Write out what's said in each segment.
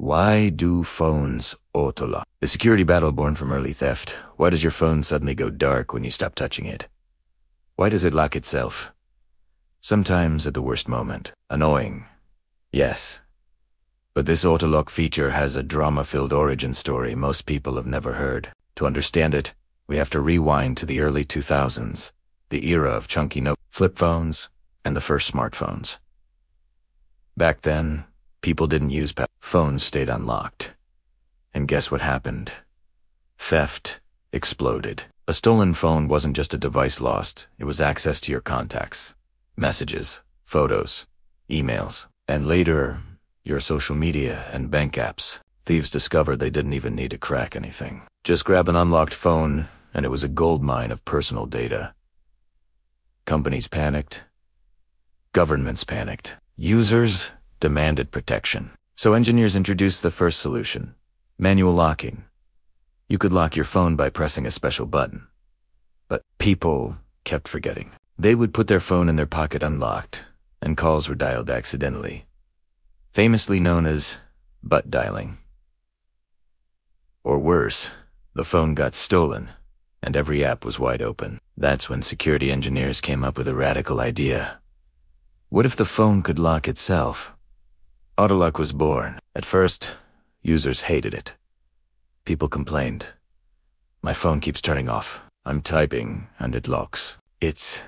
Why do phones autolock? A security battle born from early theft. Why does your phone suddenly go dark when you stop touching it? Why does it lock itself? Sometimes at the worst moment. Annoying. Yes. But this autolock feature has a drama-filled origin story most people have never heard. To understand it, we have to rewind to the early 2000s, the era of chunky Nokia flip phones and the first smartphones. Back then, people didn't use phones stayed unlocked. And guess what happened? Theft exploded. A stolen phone wasn't just a device lost, it was access to your contacts, messages, photos, emails, and later, your social media and bank apps. Thieves discovered they didn't even need to crack anything. Just grab an unlocked phone, and it was a goldmine of personal data. Companies panicked. Governments panicked. Users demanded protection. So engineers introduced the first solution, manual locking. You could lock your phone by pressing a special button. But people kept forgetting. They would put their phone in their pocket unlocked, and calls were dialed accidentally, famously known as butt dialing. Or worse, the phone got stolen, and every app was wide open. That's when security engineers came up with a radical idea. What if the phone could lock itself? Autolock was born. At first, users hated it. People complained. My phone keeps turning off. I'm typing and it locks. It's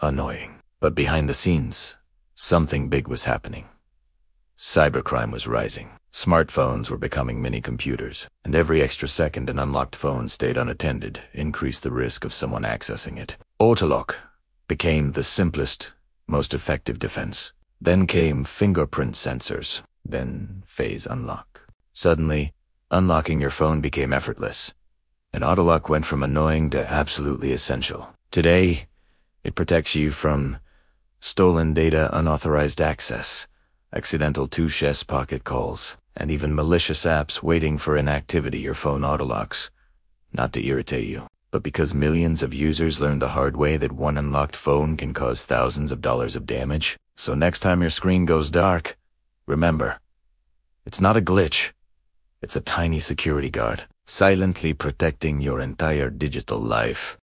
annoying. But behind the scenes, something big was happening. Cybercrime was rising. Smartphones were becoming mini computers, and every extra second an unlocked phone stayed unattended increased the risk of someone accessing it. Autolock became the simplest, most effective defense. Then came fingerprint sensors, then phase unlock. Suddenly, unlocking your phone became effortless, and autolock went from annoying to absolutely essential. Today, it protects you from stolen data, unauthorized access, accidental two-chess pocket calls, and even malicious apps waiting for inactivity. Your phone autolocks, not to irritate you, but because millions of users learned the hard way that one unlocked phone can cause thousands of dollars of damage. So next time your screen goes dark, remember, it's not a glitch. It's a tiny security guard, silently protecting your entire digital life.